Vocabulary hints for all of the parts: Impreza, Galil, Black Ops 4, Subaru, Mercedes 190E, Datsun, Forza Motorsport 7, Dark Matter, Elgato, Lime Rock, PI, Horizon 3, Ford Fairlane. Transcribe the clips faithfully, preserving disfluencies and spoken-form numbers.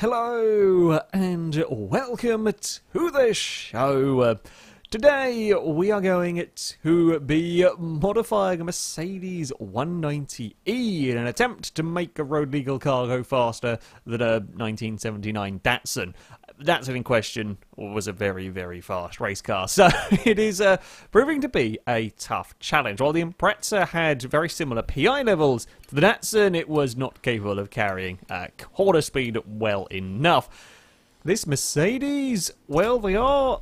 Hello and welcome to the show. Today we are going to be modifying a Mercedes one ninety E in an attempt to make a road legal car go faster than a nineteen seventy-nine Datsun. Datsun in question was a very, very fast race car, so it is uh, proving to be a tough challenge. While the Impreza had very similar P I levels to the Datsun, it was not capable of carrying uh, quarter speed well enough. This Mercedes, well, they are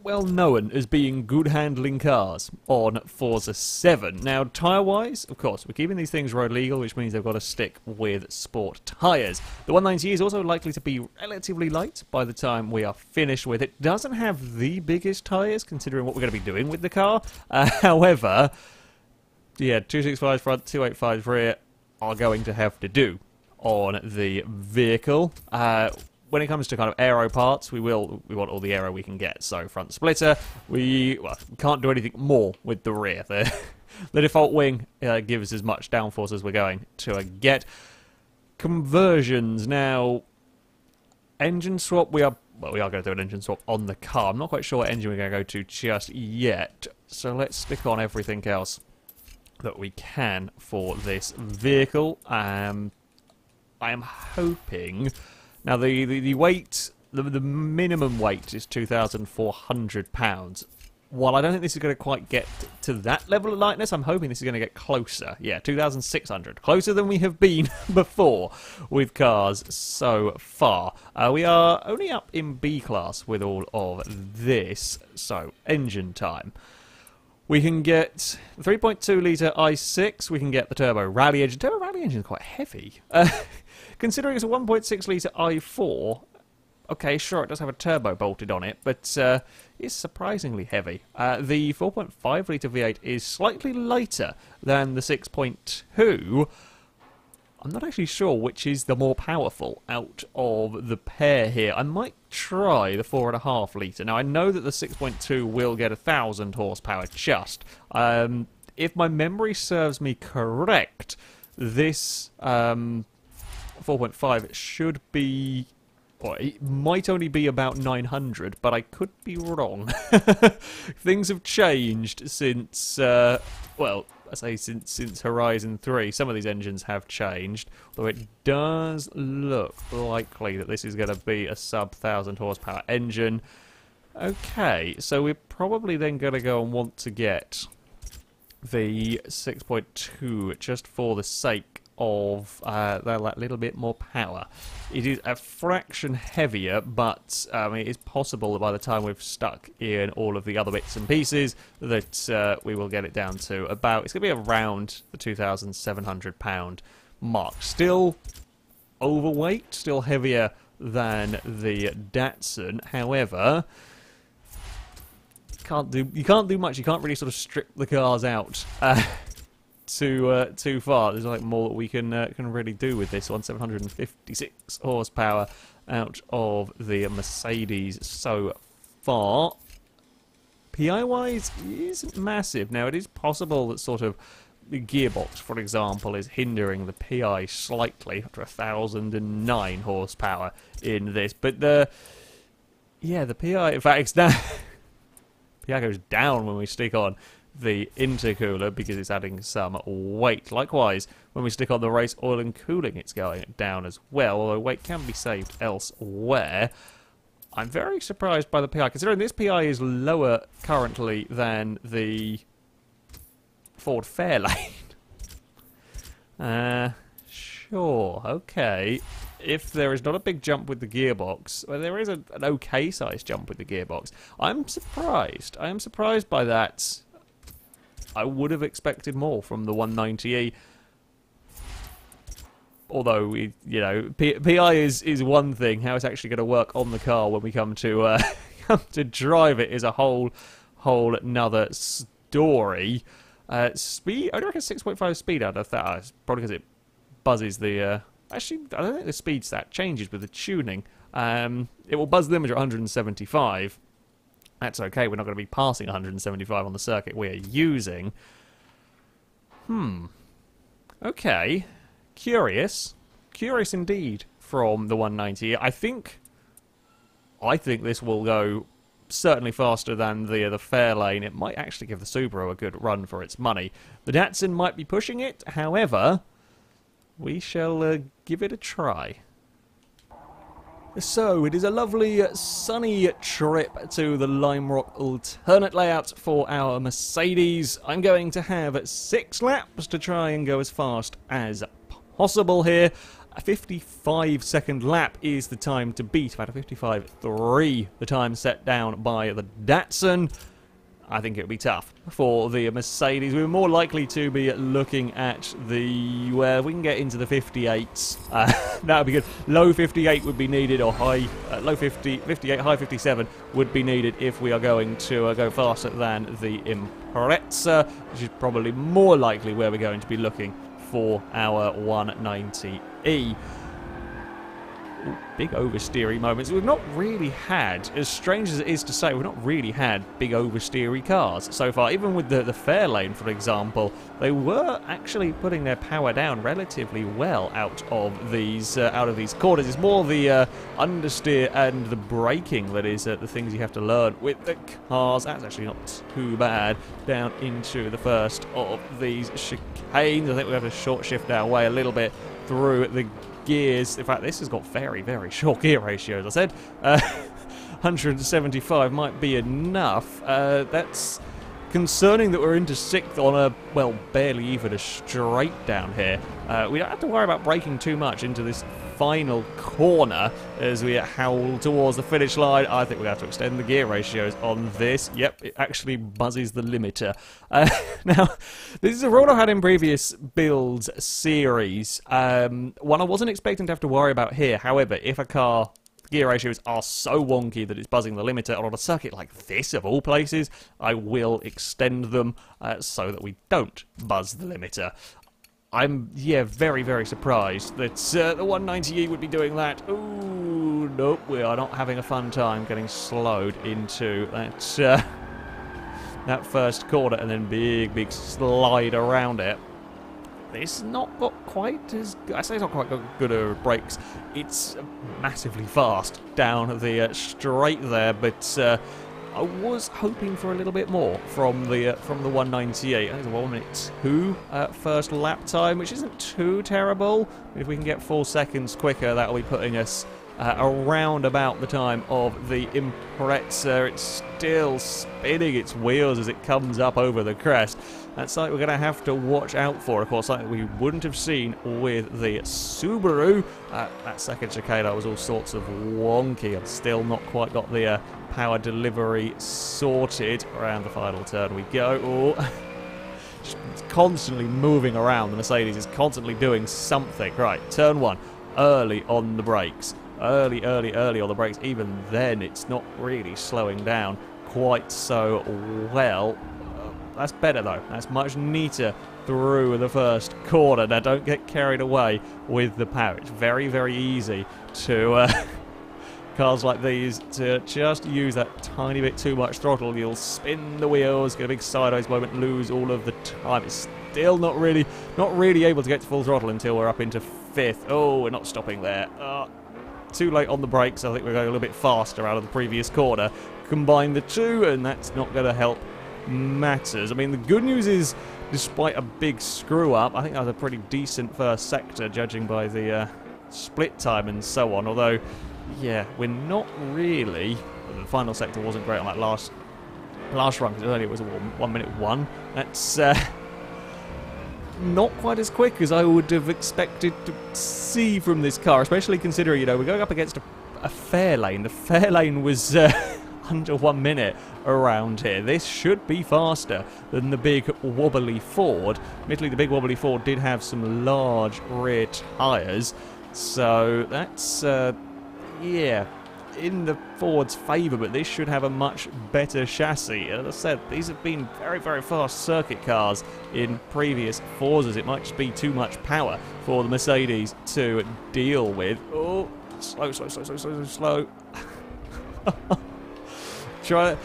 well known as being good handling cars on Forza seven. Now, tyre-wise, of course, we're keeping these things road legal, which means they've got to stick with sport tyres. The one ninety E is also likely to be relatively light by the time we are finished with it. Doesn't have the biggest tyres, considering what we're going to be doing with the car. Uh, however, yeah, two sixty-five front, two eighty-five rear are going to have to do on the vehicle. Uh... When it comes to kind of aero parts, we will we want all the aero we can get. So front splitter, we well, can't do anything more with the rear. The, the default wing uh, gives as much downforce as we're going to uh, get. Conversions now. Engine swap. We are well, we are going to do an engine swap on the car. I'm not quite sure what engine we're going to go to just yet. So let's stick on everything else that we can for this vehicle. Um, I am hoping. Now, the, the, the weight, the, the minimum weight is two thousand four hundred pounds. While I don't think this is going to quite get to that level of lightness, I'm hoping this is going to get closer. Yeah, two thousand six hundred. Closer than we have been before with cars so far. Uh, we are only up in B class with all of this. So, engine time. We can get three point two litre I six. We can get the turbo rally engine. Turbo rally engine is quite heavy. Uh, Considering it's a one point six litre I four, okay, sure, it does have a turbo bolted on it, but uh, it's surprisingly heavy. Uh, the four point five litre V eight is slightly lighter than the six point two. I'm not actually sure which is the more powerful out of the pair here. I might try the four point five litre. Now, I know that the six point two will get one thousand horsepower just. Um, if my memory serves me correct, this Um, four point five should be, or it might only be about nine hundred, but I could be wrong. Things have changed since, uh, well, I say since since Horizon three. Some of these engines have changed, although it does look likely that this is going to be a sub-thousand horsepower engine. Okay, so we're probably then going to go and want to get the six point two just for the sake of uh, that little bit more power. It is a fraction heavier, but um, it is possible that by the time we've stuck in all of the other bits and pieces that uh, we will get it down to about, it's going to be around the two thousand seven hundred pound mark. Still overweight, still heavier than the Datsun, however, can't do, you can't do much, you can't really sort of strip the cars out. Uh, Too uh, too far. There's like more that we can uh, can really do with this one. seven hundred fifty-six horsepower out of the Mercedes so far. P I wise, isn't massive. Now it is possible that sort of the gearbox, for example, is hindering the P I slightly up to one thousand nine horsepower in this. But the yeah, the P I in fact it's down. P I goes down when we stick on the intercooler because it's adding some weight. Likewise, when we stick on the race oil and cooling, it's going down as well, although weight can be saved elsewhere. I'm very surprised by the P I, considering this P I is lower currently than the Ford Fairlane. uh, sure, okay. If there is not a big jump with the gearbox, well, there is a, an okay size jump with the gearbox. I'm surprised. I am surprised by that. I would have expected more from the one ninety E, although, you know, P I is, is one thing. How it's actually going to work on the car when we come to uh, come to drive it is a whole whole another story. Uh, speed, I don't reckon six point five speed out of that, probably because it buzzes the, uh, actually, I don't think the speed stat changes with the tuning. Um, it will buzz the image at one hundred seventy-five. That's okay, we're not going to be passing one hundred seventy-five on the circuit we are using. Hmm. Okay. Curious. Curious indeed from the one ninety. I think, I think this will go certainly faster than the the Fairlane. It might actually give the Subaru a good run for its money. The Datsun might be pushing it. However, we shall uh, give it a try. So, it is a lovely sunny trip to the Lime Rock alternate layout for our Mercedes. I'm going to have six laps to try and go as fast as possible here. A fifty-five second lap is the time to beat. About a fifty-five three, the time set down by the Datsun. I think it would be tough for the Mercedes. We were more likely to be looking at the... Well, we can get into the fifty-eights. Uh, that would be good. Low fifty-eight would be needed, or high... Uh, low fifty, fifty-eight, high fifty-seven would be needed if we are going to uh, go faster than the Impreza, which is probably more likely where we're going to be looking for our one ninety E. Ooh, big oversteery moments. We've not really had, as strange as it is to say, we've not really had big oversteery cars so far. Even with the, the Fairlane, for example, they were actually putting their power down relatively well out of these uh, out of these corners. It's more the uh, understeer and the braking that is uh, the things you have to learn with the cars. That's actually not too bad. Down into the first of these chicanes. I think we have to short shift our way a little bit through the gears. In fact, this has got very, very short gear ratio, as I said. Uh, one seventy-five might be enough. Uh, that's concerning that we're into sixth on a, well, barely even a straight down here. Uh, we don't have to worry about braking too much into this final corner as we howl towards the finish line. I think we have to extend the gear ratios on this. Yep, it actually buzzes the limiter. Uh, now, this is a rule I've had in previous builds series. Um, one I wasn't expecting to have to worry about here. However, if a car... gear ratios are so wonky that it's buzzing the limiter, and on a circuit like this, of all places, I will extend them uh, so that we don't buzz the limiter. I'm, yeah, very, very surprised that uh, the one ninety E would be doing that. Ooh, nope, we are not having a fun time getting slowed into that, uh, that first corner, and then big, big slide around it. It's not got quite as... I say it's not quite got good uh, brakes. It's massively fast down the uh, straight there, but uh, I was hoping for a little bit more from the uh, from the one ninety-eight. I think it's a one minute two uh, first lap time, which isn't too terrible. If we can get four seconds quicker, that'll be putting us uh, around about the time of the Impreza. It's still spinning its wheels as it comes up over the crest. That's something we're going to have to watch out for, of course, something we wouldn't have seen with the Subaru. Uh, that second chicane was all sorts of wonky. I've still not quite got the uh, power delivery sorted. Around the final turn we go. Oh. It's constantly moving around. The Mercedes is constantly doing something. Right, turn one. Early on the brakes. Early, early, early on the brakes. Even then, it's not really slowing down quite so well. That's better though, that's much neater through the first corner. Now don't get carried away with the power. It's very, very easy to, uh, cars like these, to just use that tiny bit too much throttle. You'll spin the wheels, get a big sideways moment, lose all of the time. It's still not really, not really able to get to full throttle until we're up into fifth. Oh, we're not stopping there. Uh, too late on the brakes, I think we're going a little bit faster out of the previous corner. Combine the two and that's not going to help matters. I mean, the good news is, despite a big screw-up, I think that was a pretty decent first sector, judging by the uh, split time and so on, although, yeah, we're not really... The final sector wasn't great on that last last run, because earlier it was one minute one. That's uh, not quite as quick as I would have expected to see from this car, especially considering, you know, we're going up against a, a Fairlane. The Fairlane was... Uh, under one minute around here. This should be faster than the big wobbly Ford. Admittedly, the big wobbly Ford did have some large rear tyres, so that's, uh, yeah, in the Ford's favour, but this should have a much better chassis. As I said, these have been very, very fast circuit cars in previous Forzas. It might just be too much power for the Mercedes to deal with. Oh, slow, slow, slow, slow, slow, slow. try to,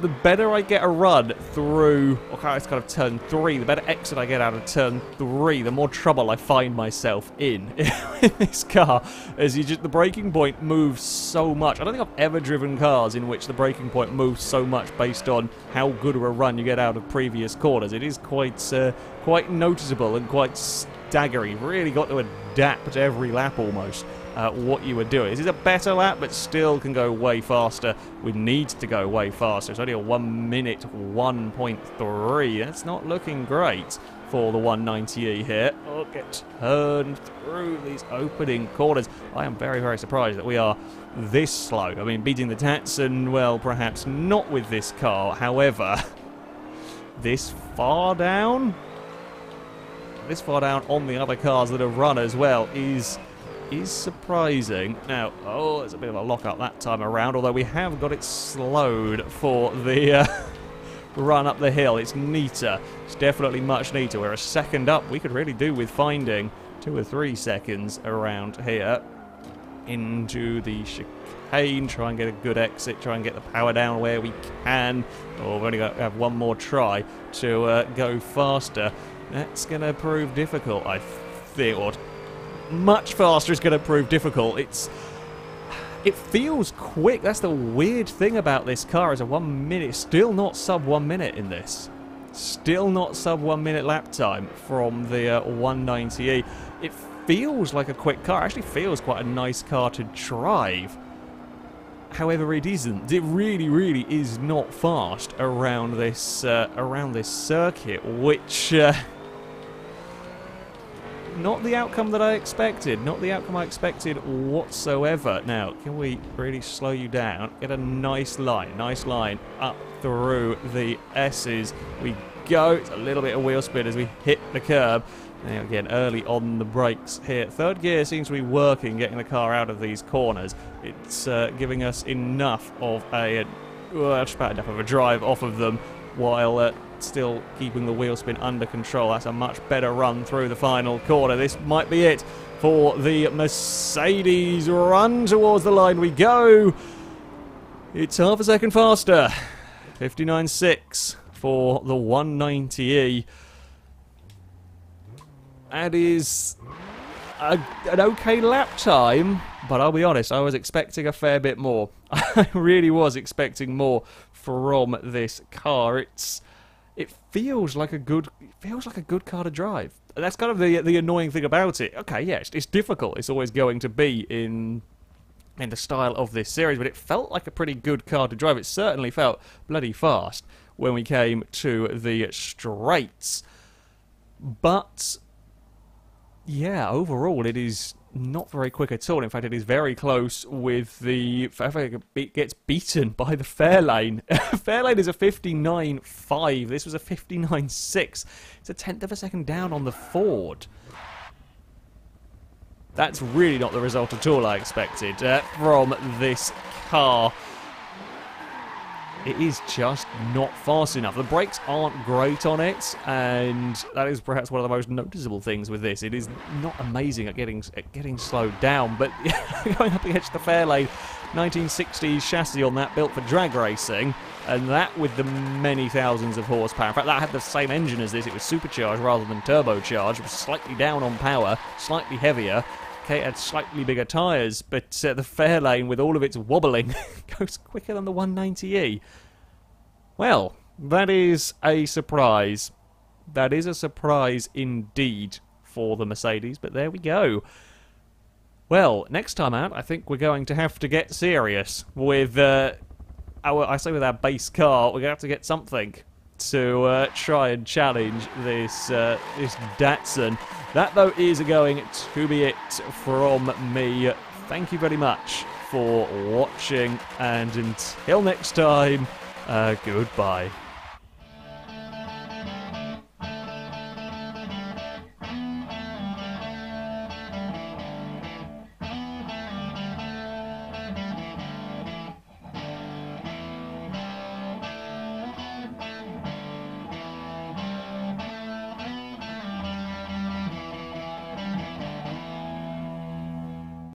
the better I get a run through, okay, it's kind of turn three, the better exit I get out of turn three, the more trouble I find myself in, in this car, as you just, the braking point moves so much. I don't think I've ever driven cars in which the braking point moves so much based on how good of a run you get out of previous corners. It is quite, uh, quite noticeable and quite staggering. You've really got to adapt to every lap almost. Uh, what you were doing. This is a better lap, but still can go way faster. We need to go way faster. It's only a one minute one point three. That's not looking great for the one ninety E here. Look at turn through these opening corners. I am very, very surprised that we are this slow. I mean, beating the Datsun, well, perhaps not with this car. However, this far down? This far down on the other cars that have run as well is... is surprising. Now, oh, it's a bit of a lock-up that time around, although we have got it slowed for the uh, run up the hill. It's neater. It's definitely much neater. We're a second up. We could really do with finding two or three seconds around here. Into the chicane. Try and get a good exit. Try and get the power down where we can. Oh, we've only got to have one more try to uh, go faster. That's going to prove difficult, I thought. Much faster is going to prove difficult. It's it feels quick. That's the weird thing about this car is a one minute, still not sub one minute in this. Still not sub one minute lap time from the uh, one ninety E. It feels like a quick car. It actually feels quite a nice car to drive. However, it isn't. It really, really is not fast around this uh, around this circuit, which. Uh, Not the outcome that I expected. Not the outcome I expected whatsoever. Now, can we really slow you down? Get a nice line. Nice line up through the S's. We go. It's a little bit of wheel spin as we hit the curb. Now, again, early on the brakes here. Third gear seems to be working, getting the car out of these corners. It's uh, giving us enough of a... Well, just about enough of a drive off of them while... Uh, still keeping the wheel spin under control. That's a much better run through the final corner. This might be it for the Mercedes run. Towards the line we go. It's half a second faster. fifty-nine point six for the one ninety E. That is a, an okay lap time, but I'll be honest, I was expecting a fair bit more. I really was expecting more from this car. It's It feels like a good, it feels like a good car to drive. That's kind of the the annoying thing about it. Okay, yeah, it's, it's difficult. It's always going to be in in the style of this series, but it felt like a pretty good car to drive. It certainly felt bloody fast when we came to the straights. But yeah, overall, it is not very quick at all. In fact, it is very close with the... I think it gets beaten by the Fairlane. Fairlane is a fifty-nine point five. This was a fifty-nine point six. It's a tenth of a second down on the Ford. That's really not the result at all I expected uh, from this car. It is just not fast enough. The brakes aren't great on it, and that is perhaps one of the most noticeable things with this. It is not amazing at getting at getting slowed down, but going up against the Fairlane, nineteen sixties chassis on that, built for drag racing, and that with the many thousands of horsepower. In fact, that had the same engine as this. It was supercharged rather than turbocharged. It was slightly down on power, slightly heavier. Okay, had slightly bigger tyres, but uh, the Fairlane, with all of its wobbling, goes quicker than the one ninety E. Well, that is a surprise. That is a surprise indeed for the Mercedes, but there we go. Well, next time out, I think we're going to have to get serious with uh, our, I say with our base car, we're going to have to get something to uh, try and challenge this uh, this Datsun. That, though, is going to be it from me. Thank you very much for watching, and until next time, uh, goodbye.